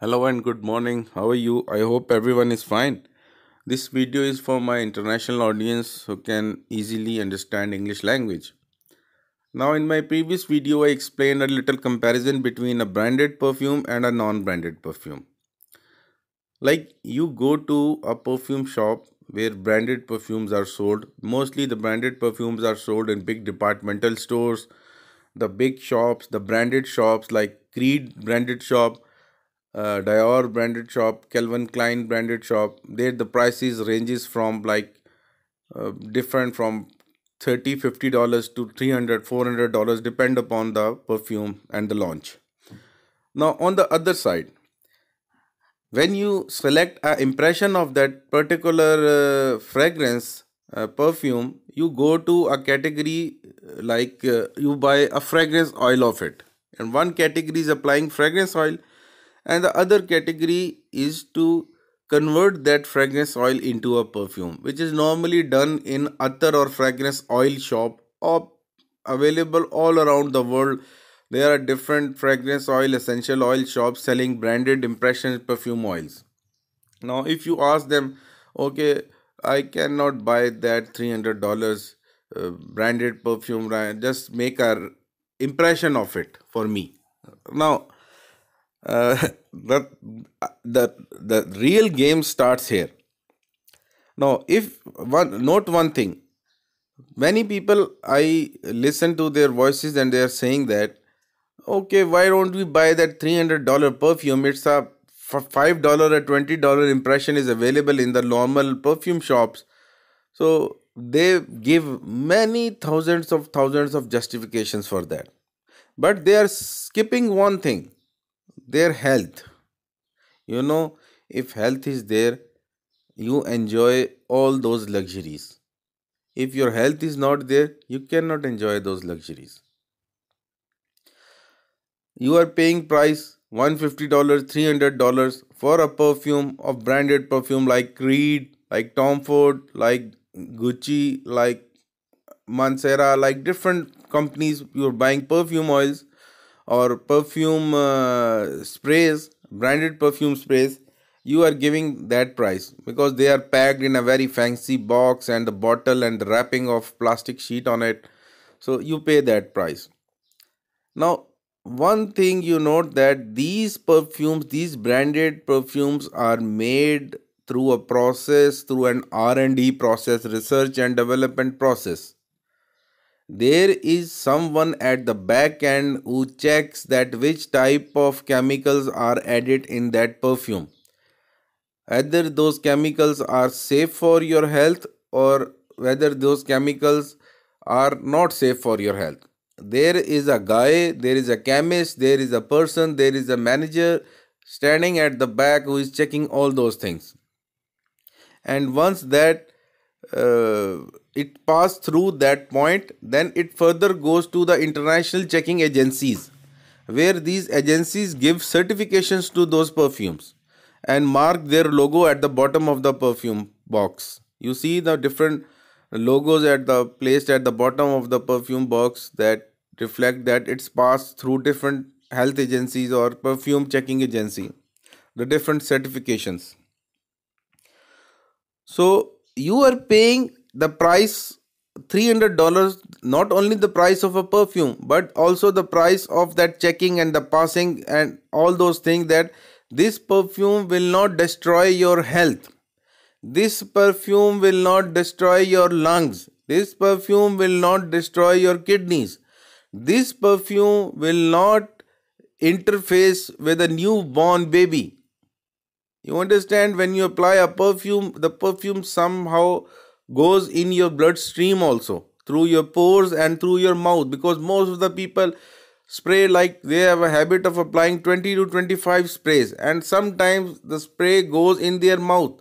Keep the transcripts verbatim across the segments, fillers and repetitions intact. Hello and good morning. How are you? I hope everyone is fine. This video is for my international audience who can easily understand English language. Now in my previous video I explained a little comparison between a branded perfume and a non-branded perfume. Like you go to a perfume shop where branded perfumes are sold. Mostly the branded perfumes are sold in big departmental stores, the big shops, the branded shops like Creed branded shop, Uh, Dior branded shop, Calvin Klein branded shop. There the prices ranges from like uh, different from thirty dollars, fifty dollars to three hundred dollars, four hundred dollars depend upon the perfume and the launch. Now on the other side, when you select an impression of that particular uh, fragrance uh, perfume, you go to a category like uh, you buy a fragrance oil of it, and one category is applying fragrance oil. And the other category is to convert that fragrance oil into a perfume, which is normally done in attar or fragrance oil shop or available all around the world. There are different fragrance oil, essential oil shops selling branded impression perfume oils. Now, if you ask them, okay, I cannot buy that three hundred dollars uh, branded perfume, just make an impression of it for me. Now, Uh, the, the, the real game starts here. Now, if one note one thing, many people I listen to their voices and they are saying that, okay, why don't we buy that three hundred dollar perfume? It's a five dollar or twenty dollar impression is available in the normal perfume shops. So they give many thousands of thousands of justifications for that. But they are skipping one thing. Their health. You know, if health is there, you enjoy all those luxuries. If your health is not there, you cannot enjoy those luxuries. You are paying price one hundred fifty dollars, three hundred dollars for a perfume of branded perfume like Creed, like Tom Ford, like Gucci, like Mancera, like different companies. You are buying perfume oils or perfume uh, sprays, branded perfume sprays. You are giving that price because they are packed in a very fancy box and the bottle and the wrapping of plastic sheet on it. So you pay that price. Now, one thing you note that these perfumes, these branded perfumes are made through a process, through an R and D process, research and development process. There is someone at the back end who checks that which type of chemicals are added in that perfume. Whether those chemicals are safe for your health or whether those chemicals are not safe for your health. There is a guy, there is a chemist, there is a person, there is a manager standing at the back who is checking all those things. And once that uh, it passed through that point, then it further goes to the international checking agencies, where these agencies give certifications to those perfumes and mark their logo at the bottom of the perfume box. You see the different logos at the placed at the bottom of the perfume box that reflect that it's passed through different health agencies or perfume checking agency, the different certifications. So you are paying the price three hundred dollars, not only the price of a perfume but also the price of that checking and the passing and all those things, that this perfume will not destroy your health, this perfume will not destroy your lungs, this perfume will not destroy your kidneys, this perfume will not interface with a newborn baby. You understand, when you apply a perfume, the perfume somehow goes in your bloodstream also through your pores and through your mouth, because most of the people spray, like they have a habit of applying twenty to twenty-five sprays, and sometimes the spray goes in their mouth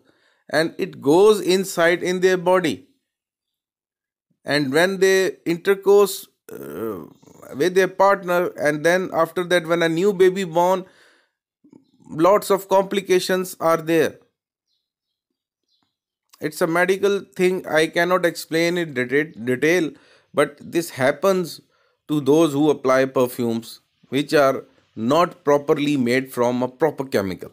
and it goes inside in their body, and when they intercourse uh, with their partner, and then after that when a new baby born, lots of complications are there. It's a medical thing, I cannot explain in detail, but this happens to those who apply perfumes which are not properly made from a proper chemical.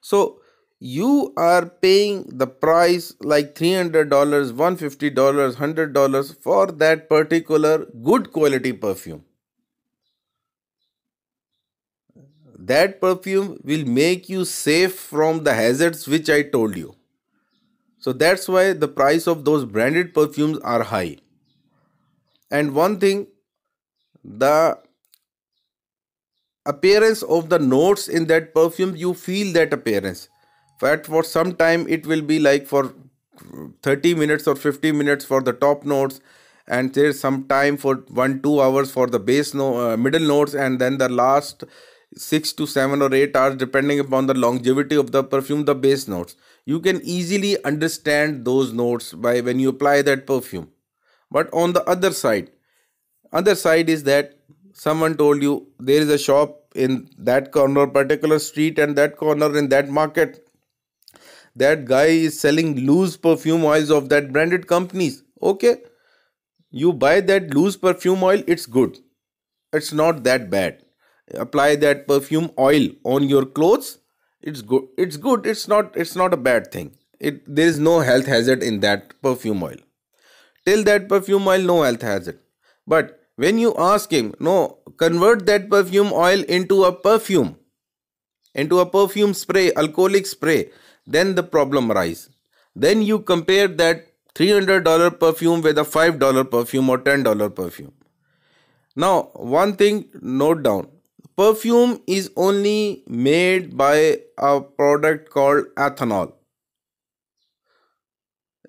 So you are paying the price like three hundred dollars, one hundred fifty dollars, one hundred dollars for that particular good quality perfume. That perfume will make you safe from the hazards which I told you. So that's why the price of those branded perfumes are high. And one thing, the appearance of the notes in that perfume, you feel that appearance. In fact, for some time it will be like for thirty minutes or fifty minutes for the top notes, and there is some time for one to two hours for the base no, uh, middle notes, and then the last six to seven or eight hours depending upon the longevity of the perfume, the base notes. You can easily understand those notes by when you apply that perfume. But on the other side, other side is that someone told you there is a shop in that corner, particular street, and that corner in that market. That guy is selling loose perfume oils of that branded companies. Okay, you buy that loose perfume oil, it's good. It's not that bad. Apply that perfume oil on your clothes. It's good. It's good. It's not, it's not a bad thing. It, there is no health hazard in that perfume oil. Till that perfume oil, no health hazard. But when you ask him, no, convert that perfume oil into a perfume, into a perfume spray, alcoholic spray, then the problem arises. Then you compare that three hundred dollar perfume with a five dollar perfume or ten dollar perfume. Now, one thing note down. Perfume is only made by a product called ethanol.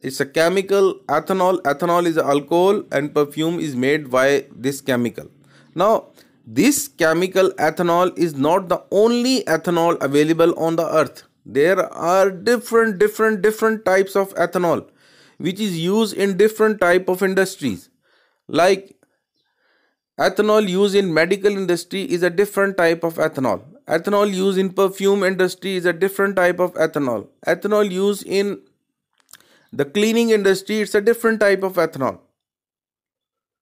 It's a chemical, ethanol. Ethanol is alcohol, and perfume is made by this chemical. Now, this chemical ethanol is not the only ethanol available on the earth. There are different, different, different types of ethanol, which is used in different type of industries. Like ethanol used in medical industry is a different type of ethanol. Ethanol used in perfume industry is a different type of ethanol. Ethanol used in the cleaning industry, it's a different type of ethanol.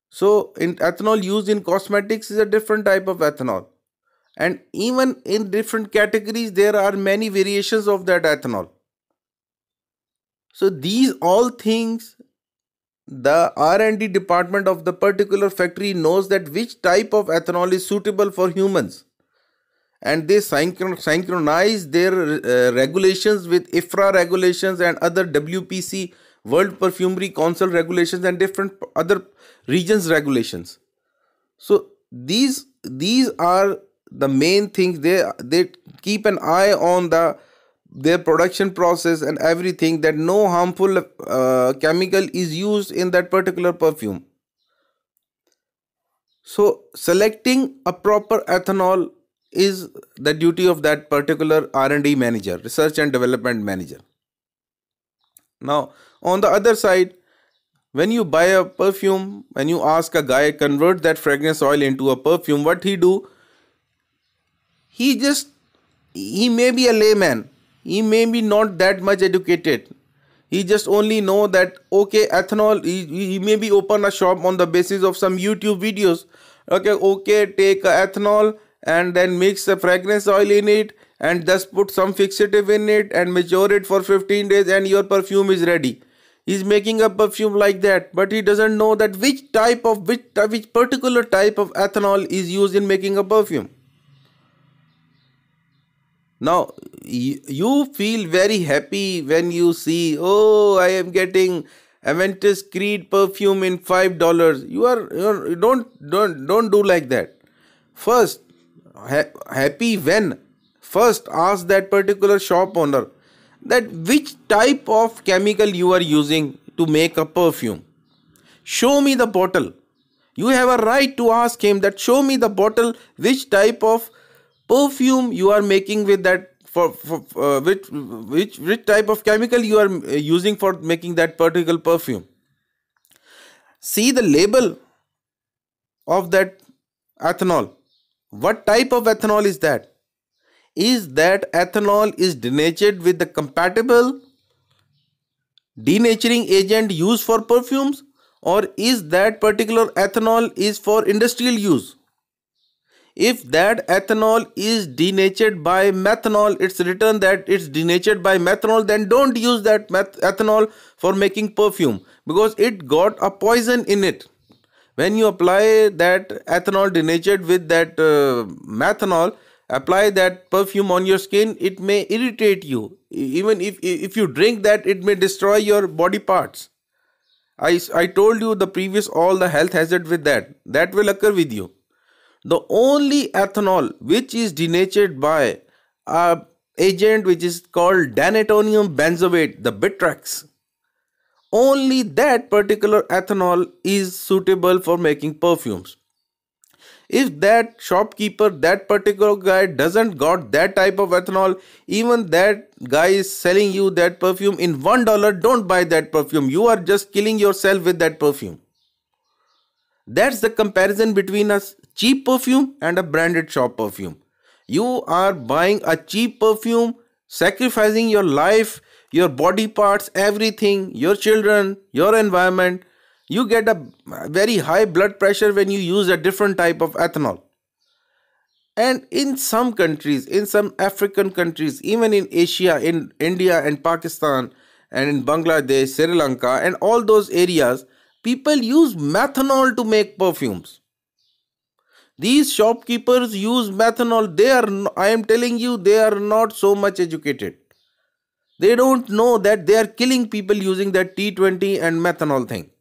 So, in ethanol used in cosmetics is a different type of ethanol. And even in different categories, there are many variations of that ethanol. So, these all things, the R and D department of the particular factory knows that which type of ethanol is suitable for humans. And they synchron synchronize their uh, regulations with I F R A regulations and other W P C, World Perfumery Council regulations, and different other regions regulations. So these these are the main things. They they keep an eye on the their production process and everything, that no harmful uh, chemical is used in that particular perfume. So selecting a proper ethanol is the duty of that particular R and D manager, research and development manager. Now, on the other side, when you buy a perfume, when you ask a guy, convert that fragrance oil into a perfume, what he do? He just, he may be a layman, he may be not that much educated. He just only know that, okay, ethanol, he, he may be open a shop on the basis of some YouTube videos. Okay, okay, take ethanol, and then mix the fragrance oil in it, and just put some fixative in it, and mature it for fifteen days, and your perfume is ready. He's making a perfume like that, but he doesn't know that which type of which, which particular type of ethanol is used in making a perfume. Now you feel very happy when you see, oh, I am getting Aventus Creed perfume in five dollars. You are, you are don't don't don't do like that. First, happy when first ask that particular shop owner that which type of chemical you are using to make a perfume. Show me the bottle. You have a right to ask him that, show me the bottle, which type of perfume you are making with that, for, for uh, which, which which type of chemical you are using for making that particular perfume. See the label of that ethanol. What type of ethanol is that? Is that ethanol is denatured with the compatible denaturing agent used for perfumes, or is that particular ethanol is for industrial use? If that ethanol is denatured by methanol, it's written that it's denatured by methanol, then don't use that ethanol for making perfume because it got a poison in it. When you apply that ethanol denatured with that uh, methanol, apply that perfume on your skin, it may irritate you. Even if, if you drink that, it may destroy your body parts. I, I told you the previous all the health hazard with that. That will occur with you. The only ethanol which is denatured by an agent which is called denatonium benzoate, the Bitrex. Only that particular ethanol is suitable for making perfumes. If that shopkeeper, that particular guy doesn't got that type of ethanol, even that guy is selling you that perfume in one dollar, don't buy that perfume. You are just killing yourself with that perfume. That's the comparison between a cheap perfume and a branded shop perfume. You are buying a cheap perfume, sacrificing your life, your body parts, everything, your children, your environment. You get a very high blood pressure when you use a different type of ethanol. And in some countries, in some African countries, even in Asia, in India and Pakistan and in Bangladesh, Sri Lanka and all those areas, people use methanol to make perfumes. These shopkeepers use methanol. They are, I am telling you, they are not so much educated. They don't know that they are killing people using that T twenty and methanol thing.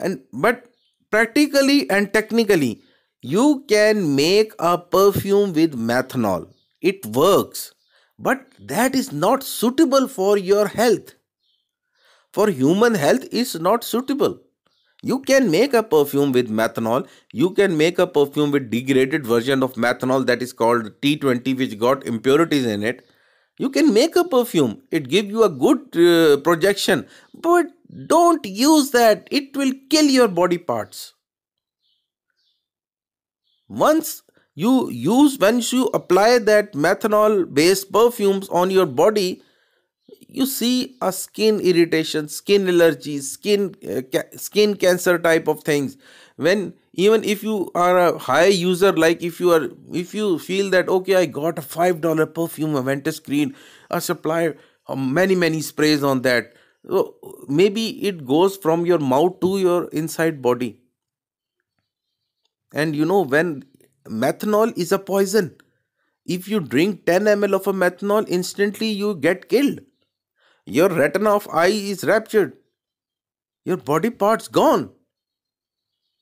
And but practically and technically, you can make a perfume with methanol. It works, but that is not suitable for your health. For human health, it's not suitable. You can make a perfume with methanol. You can make a perfume with degraded version of methanol that is called T twenty, which got impurities in it. You can make a perfume. It gives you a good uh, projection, but don't use that. It will kill your body parts. Once you use, once you apply that methanol based perfumes on your body, you see a skin irritation, skin allergies, skin, uh, ca- skin cancer type of things. When even if you are a high user, like if you are, if you feel that, okay, I got a five dollar perfume, Aventus Creed, a supply uh, many, many sprays on that. So maybe it goes from your mouth to your inside body. And you know, when methanol is a poison, if you drink ten milliliters of a methanol, instantly you get killed. Your retina of eye is ruptured. Your body parts gone.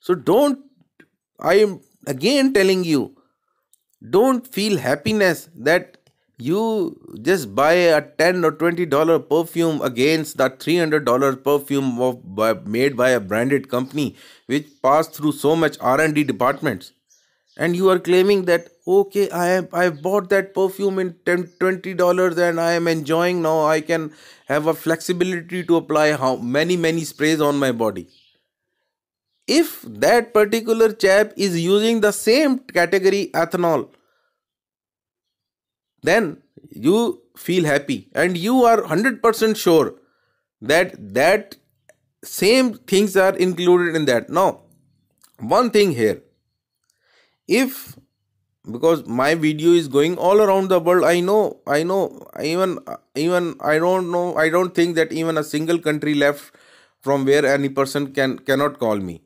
So don't, I am again telling you, don't feel happiness that you just buy a ten or twenty dollar perfume against that three hundred dollar perfume of, by, made by a branded company which passed through so much R and D departments, and you are claiming that, okay, I have, I have bought that perfume in ten, twenty dollars and I am enjoying now. I can have a flexibility to apply how many many sprays on my body. If that particular chap is using the same category ethanol, then you feel happy and you are one hundred percent sure that that same things are included in that. Now, one thing here, if, because my video is going all around the world, I know, I know, even, even I don't know, I don't think that even a single country left from where any person can cannot call me.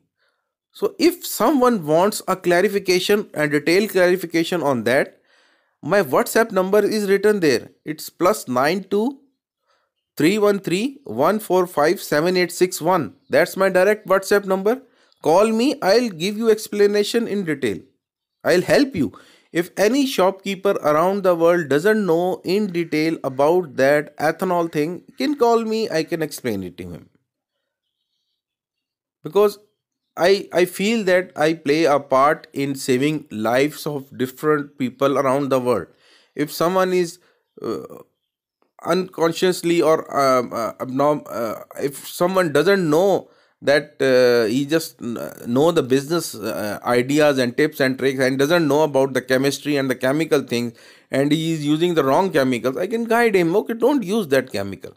So if someone wants a clarification and detailed clarification on that, my WhatsApp number is written there. It's plus nine two three one three one four five seven eight six one. That's my direct WhatsApp number. Call me. I'll give you explanation in detail. I'll help you. If any shopkeeper around the world doesn't know in detail about that ethanol thing, can call me. I can explain it to him. Because I, I feel that I play a part in saving lives of different people around the world. If someone is uh, unconsciously or um, uh, abnorm, uh, if someone doesn't know that uh, he just know the business uh, ideas and tips and tricks and doesn't know about the chemistry and the chemical things and he is using the wrong chemicals, I can guide him. Okay, don't use that chemical.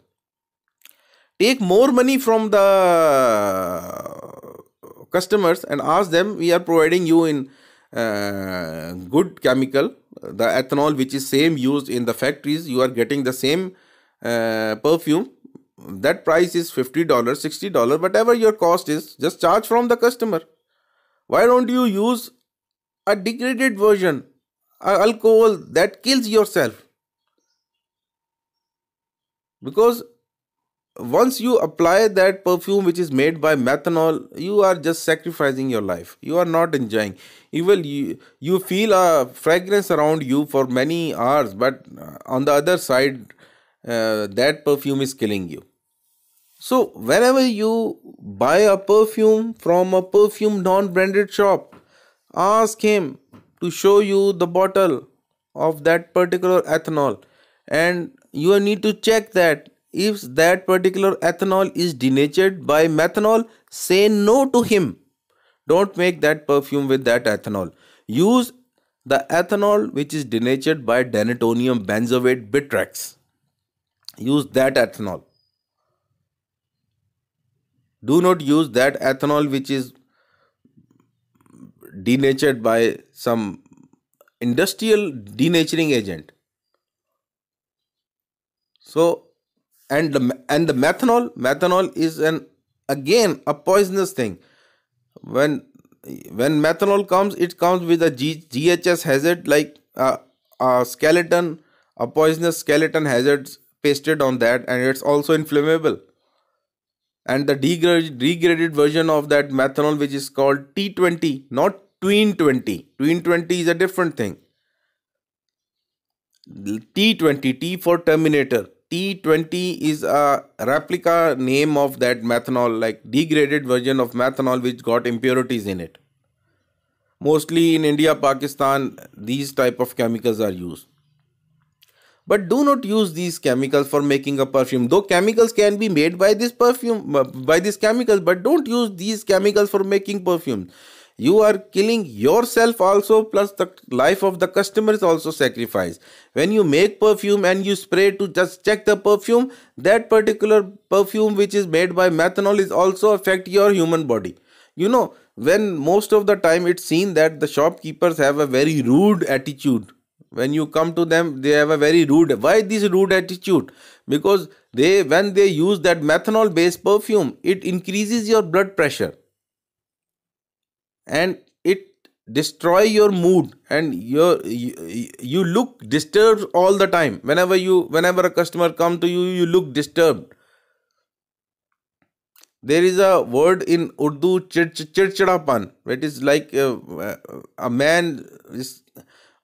Take more money from the customers and ask them, we are providing you in uh, good chemical, the ethanol which is same used in the factories, you are getting the same uh, perfume, that price is fifty dollars, sixty dollars, whatever your cost is, just charge from the customer. Why don't you use a degraded version, a alcohol that kills yourself? Because once you apply that perfume which is made by methanol, you are just sacrificing your life. You are not enjoying. Even you, you feel a fragrance around you for many hours, but on the other side, uh, that perfume is killing you. So whenever you buy a perfume from a perfume non-branded shop, ask him to show you the bottle of that particular ethanol, and you need to check that if that particular ethanol is denatured by methanol, say no to him. Don't make that perfume with that ethanol. Use the ethanol which is denatured by denatonium benzoate Bitrex. Use that ethanol. Do not use that ethanol which is denatured by some industrial denaturing agent. So, and the, and the methanol, methanol is an again a poisonous thing. When, when methanol comes, it comes with a G H S hazard, like a, a skeleton, a poisonous skeleton hazards pasted on that, and it's also inflammable. And the degraded, degraded version of that methanol which is called T twenty, not tween twenty. tween twenty is a different thing. T twenty, T for Terminator. T twenty is a replica name of that methanol, like degraded version of methanol which got impurities in it. Mostly in India, Pakistan, these type of chemicals are used. But do not use these chemicals for making a perfume. Though chemicals can be made by this perfume, by this chemical, but don't use these chemicals for making perfume. You are killing yourself also, plus the life of the customer is also sacrificed. When you make perfume and you spray to just check the perfume, that particular perfume which is made by methanol is also affect your human body. You know, when most of the time it's seen that the shopkeepers have a very rude attitude. When you come to them, they have a very rude. Why this rude attitude? Because they, when they use that methanol based perfume, it increases your blood pressure and it destroys your mood, and your you, you look disturbed all the time. Whenever you, whenever a customer comes to you, you look disturbed. There is a word in Urdu, chirchirapan, that is like uh, a man is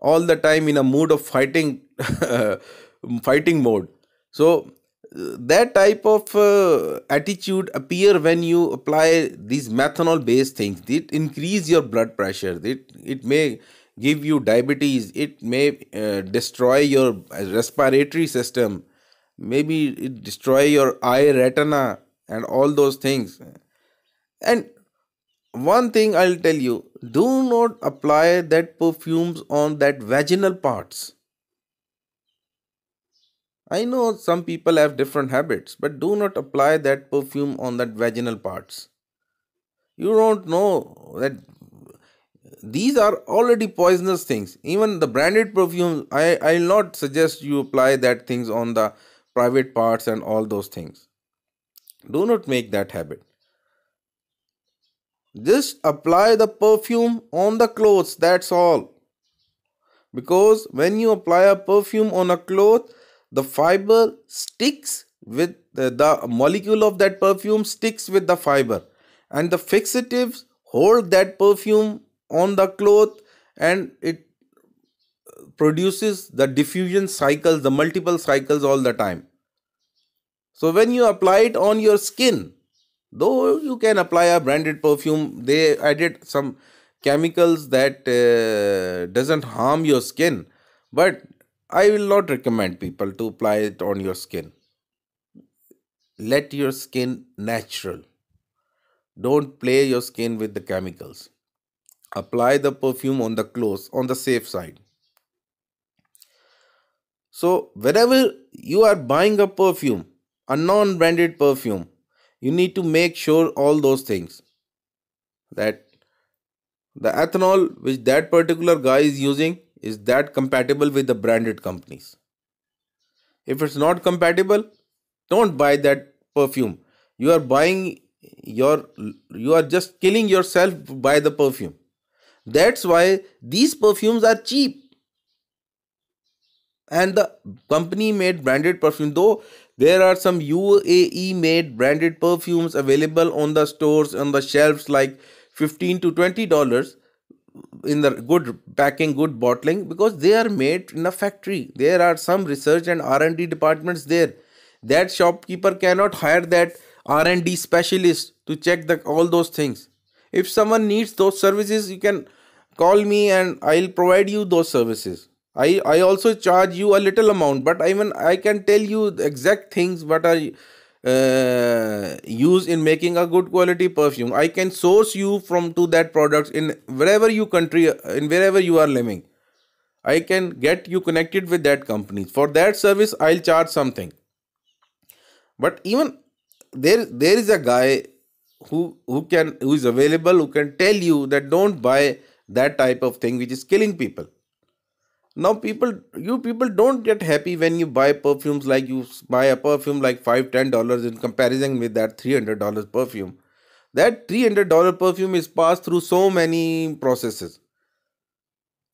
all the time in a mood of fighting fighting mode. So that type of uh, attitude appear when you apply these methanol based things. It increase your blood pressure, it, it may give you diabetes, it may uh, destroy your respiratory system, maybe it destroy your eye retina and all those things. And one thing I'll tell you, do not apply that perfumes on that vaginal parts. I know some people have different habits, but do not apply that perfume on that vaginal parts. You don't know that these are already poisonous things. Even the branded perfumes, I, I'll not suggest you apply that things on the private parts and all those things. Do not make that habit. Just apply the perfume on the clothes, that's all. Because when you apply a perfume on a cloth, the fiber sticks with the, the molecule of that perfume sticks with the fiber, and the fixatives hold that perfume on the cloth, and it produces the diffusion cycles, the multiple cycles all the time. So when you apply it on your skin, though you can apply a branded perfume, they added some chemicals that uh, doesn't harm your skin, but I will not recommend people to apply it on your skin. Let your skin natural. Don't play your skin with the chemicals. Apply the perfume on the clothes, on the safe side. So whenever you are buying a perfume, a non-branded perfume, you need to make sure all those things. that the ethanol which that particular guy is using is that compatible with the branded companies. If it's not compatible, don't buy that perfume. You are buying your, you are just killing yourself by the perfume. That's why these perfumes are cheap. And the company made branded perfume, though there are some U A E made branded perfumes available on the stores, on the shelves, like fifteen to twenty dollars in the good packing, good bottling, because they are made in a factory. There are some research and R and D departments there. That shopkeeper cannot hire that R and D specialist to check the, all those things. If someone needs those services, you can call me and I'll provide you those services. I, I also charge you a little amount, but even I can tell you the exact things what are uh, used in making a good quality perfume. I can source you from to that product in wherever you country, in wherever you are living. I can get you connected with that company. For that service, I'll charge something. But even there, there is a guy who, who can, who is available, who can tell you that don't buy that type of thing which is killing people. Now people, you people don't get happy when you buy perfumes, like you buy a perfume like five dollars, ten dollars in comparison with that three hundred dollars perfume. That three hundred dollars perfume is passed through so many processes.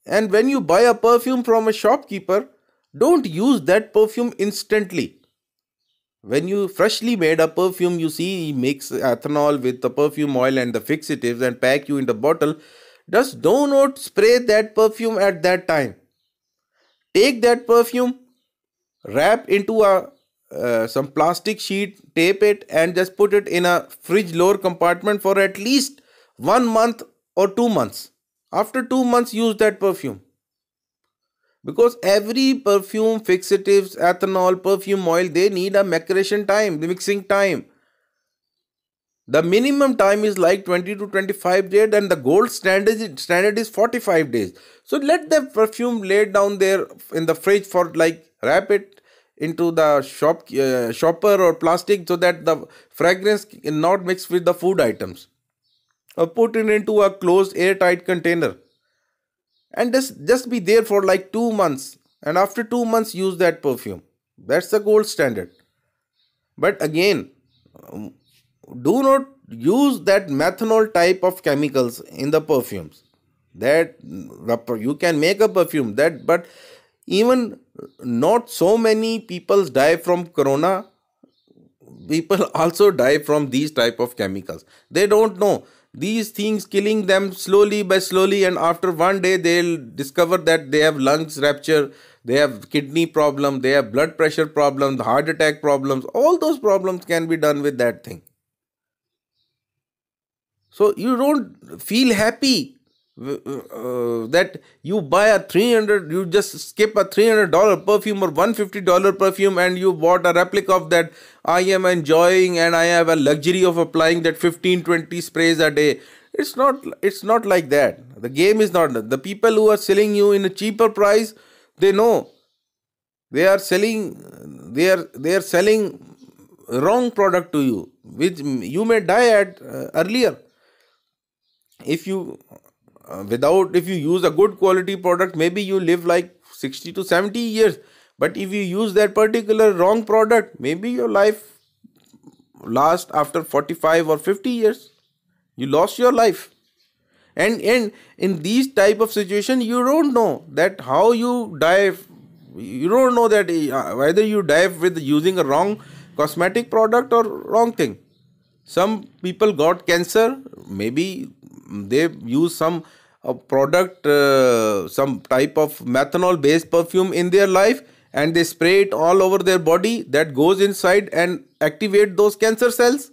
And when you buy a perfume from a shopkeeper, don't use that perfume instantly. When you freshly made a perfume, you see he makes ethanol with the perfume oil and the fixatives and pack you in the bottle. Just do not spray that perfume at that time. Take that perfume, wrap into a uh, some plastic sheet, tape it and just put it in a fridge lower compartment for at least one month or two months. After two months, use that perfume. Because every perfume, fixatives, ethanol, perfume oil, they need a maturation time, the mixing time. The minimum time is like twenty to twenty-five days and the gold standard, standard is forty-five days. So let the perfume lay down there in the fridge for like wrap it into the shop uh, shopper or plastic so that the fragrance is not mixed with the food items. Or put it into a closed airtight container. And just, just be there for like two months. And after two months use that perfume. That's the gold standard. But again, Um, do not use that methanol type of chemicals in the perfumes. That you can make a perfume that, but even not so many people die from corona. People also die from these type of chemicals. They don't know these things killing them slowly by slowly, and after one day they'll discover that they have lungs rupture, they have kidney problem, they have blood pressure problem, heart attack problems. All those problems can be done with that thing. So you don't feel happy uh, that you buy a three hundred, you just skip a three hundred dollars perfume or one hundred fifty dollars perfume and you bought a replica of that. I am enjoying and I have a luxury of applying that fifteen, twenty sprays a day. It's not, it's not like that. The game is not, the people who are selling you in a cheaper price, they know they are selling, they are, they are selling wrong product to you, which you may die at uh, earlier. If you uh, without if you use a good quality product, maybe you live like sixty to seventy years, but if you use that particular wrong product, maybe your life lasts after forty-five or fifty years. You lost your life. And and in these type of situation, you don't know that how you die. You don't know that uh, whether you die with using a wrong cosmetic product or wrong thing. Some people got cancer, maybe they use some uh, product, uh, some type of methanol based perfume in their life and they spray it all over their body, that goes inside and activate those cancer cells.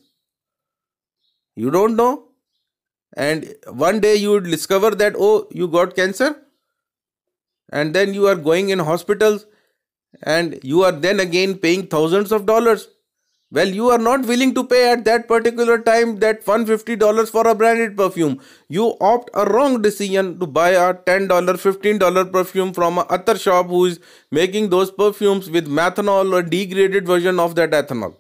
You don't know. And one day you would discover that, oh, you got cancer. And then you are going in hospitals and you are then again paying thousands of dollars. Well, you are not willing to pay at that particular time that one hundred fifty dollars for a branded perfume. You opt a wrong decision to buy a ten dollars, fifteen dollars perfume from a other shop who is making those perfumes with methanol or degraded version of that ethanol.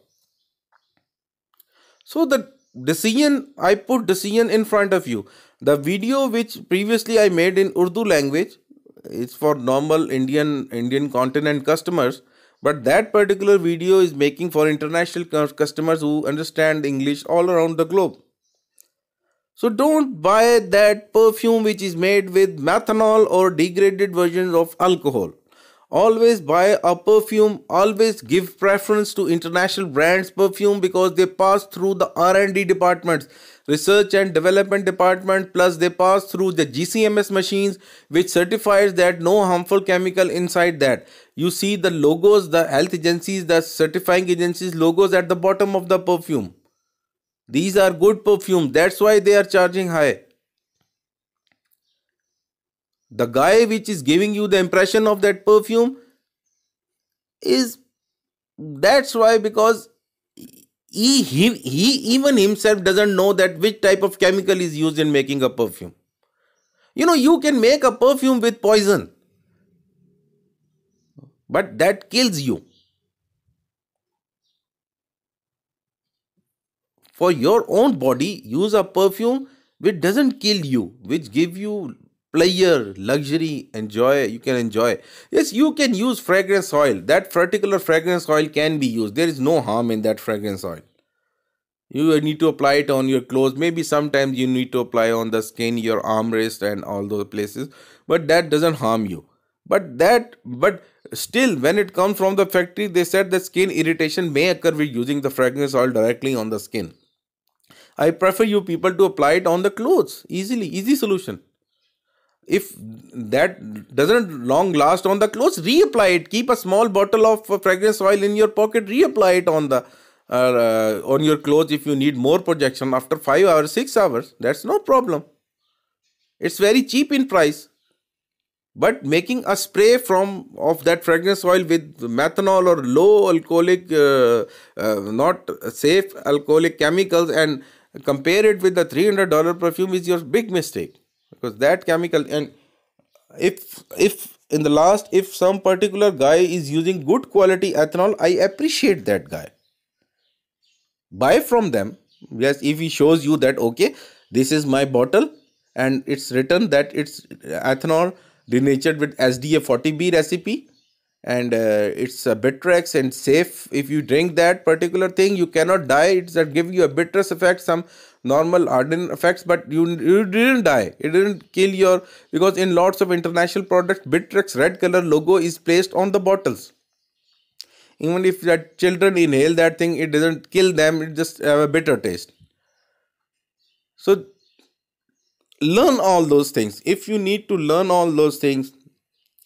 So the decision, I put decision in front of you. The video which previously I made in Urdu language, it's for normal Indian Indian continent customers, but that particular video is making for international customers who understand English all around the globe. So don't buy that perfume which is made with methanol or degraded versions of alcohol. Always buy a perfume, always give preference to international brands perfume, because they pass through the R and D departments, research and development department, plus they pass through the G C M S machines, which certifies that no harmful chemical inside that. You see the logos, the health agencies, the certifying agencies logos at the bottom of the perfume. These are good perfumes, that's why they are charging high. The guy which is giving you the impression of that perfume is, that's why, because he, he, he even himself doesn't know that which type of chemical is used in making a perfume. You know, you can make a perfume with poison, but that kills you. For your own body, use a perfume which doesn't kill you, which give you pleasure, luxury, enjoy, you can enjoy. Yes, you can use fragrance oil. That particular fragrance oil can be used. There is no harm in that fragrance oil. You need to apply it on your clothes. Maybe sometimes you need to apply on the skin, your arm, wrist and all those places. But that doesn't harm you. But that, but still, when it comes from the factory, they said that skin irritation may occur with using the fragrance oil directly on the skin. I prefer you people to apply it on the clothes. Easily, easy solution. If that doesn't long last on the clothes, reapply it. Keep a small bottle of fragrance oil in your pocket. Reapply it on the uh, uh, on your clothes if you need more projection after five hours, six hours. That's no problem. It's very cheap in price. But making a spray from of that fragrance oil with methanol or low alcoholic, uh, uh, not safe alcoholic chemicals and compare it with the three hundred dollar perfume is your big mistake. Because that chemical, and if if in the last, if some particular guy is using good quality ethanol, I appreciate that guy. Buy from them. Yes, if he shows you that, okay, this is my bottle and it's written that it's ethanol denatured with S D A forty B recipe and uh, it's a Bitrex and safe. If you drink that particular thing, you cannot die. It's that give you a Bitrex effect, some normal ardent effects, but you, you didn't die. It didn't kill your, because in lots of international products, Bitrex red color logo is placed on the bottles. Even if that children inhale that thing, it doesn't kill them. It just have a bitter taste. So learn all those things. If you need to learn all those things,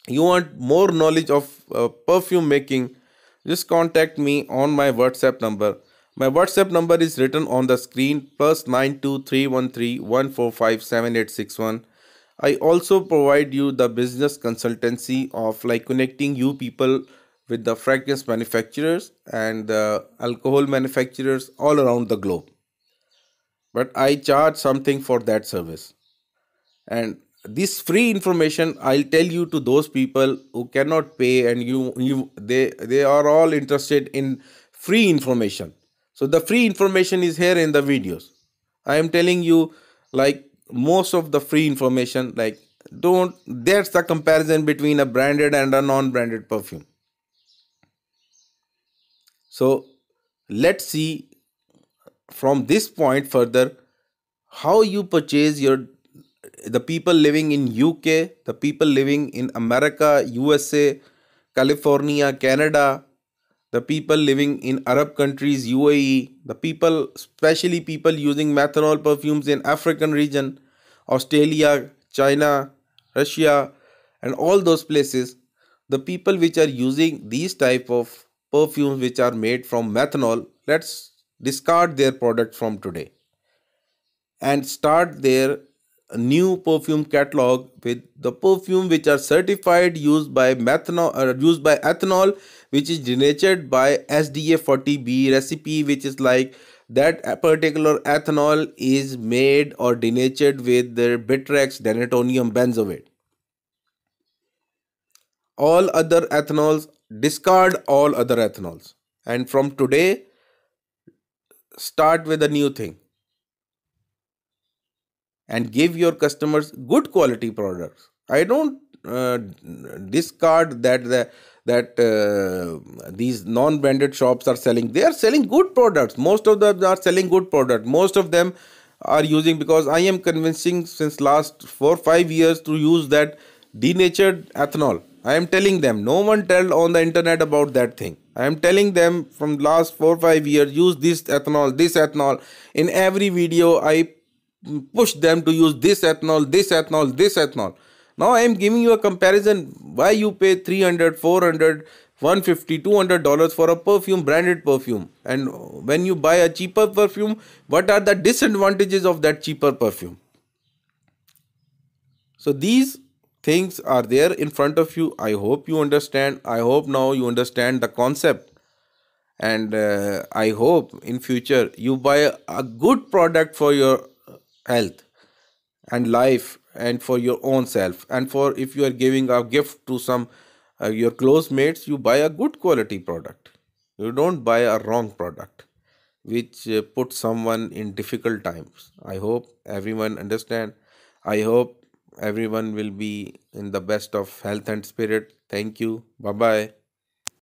you want more knowledge of uh, perfume making, just contact me on my WhatsApp number. My WhatsApp number is written on the screen, plus nine two three one three one four five seven eight six one. I also provide you the business consultancy of like connecting you people with the fragrance manufacturers and the alcohol manufacturers all around the globe. But I charge something for that service. And this free information I'll tell you to those people who cannot pay, and you, you they, they are all interested in free information. So the free information is here in the videos. I am telling you like most of the free information, like don't, there's the comparison between a branded and a non-branded perfume. So let's see from this point further how you purchase your, the people living in U K, the people living in America, U S A, California, Canada, the people living in Arab countries, U A E, the people, especially people using methanol perfumes in African region, Australia, China, Russia, and all those places, the people which are using these type of perfumes which are made from methanol, let's discard their product from today and start their new perfume catalog with the perfume which are certified used by methanol or used by ethanol, which is denatured by S D A forty B recipe, which is like that particular ethanol is made or denatured with their Bitrex denatonium benzoate. All other ethanols, discard all other ethanols, and from today start with a new thing. and give your customers good quality products. I don't uh, discard that the that uh, these non-branded shops are selling. They are selling good products. Most of them are selling good products. Most of them are using, because I am convincing since last four five years to use that denatured ethanol. I am telling them, no one tell on the internet about that thing. I am telling them from last four five years, use this ethanol, this ethanol. In every video, I push them to use this ethanol, this ethanol, this ethanol. Now I am giving you a comparison. Why you pay three hundred, four hundred, one fifty, two hundred dollars for a perfume, branded perfume, and when you buy a cheaper perfume, what are the disadvantages of that cheaper perfume? So these things are there in front of you. I hope you understand. I hope now you understand the concept, and uh, I hope in future you buy a good product for your health and life, and for your own self, and for if you are giving a gift to some uh, your close mates, you buy a good quality product. You don't buy a wrong product which uh, puts someone in difficult times. I hope everyone understand. I hope everyone will be in the best of health and spirit. Thank you. Bye bye.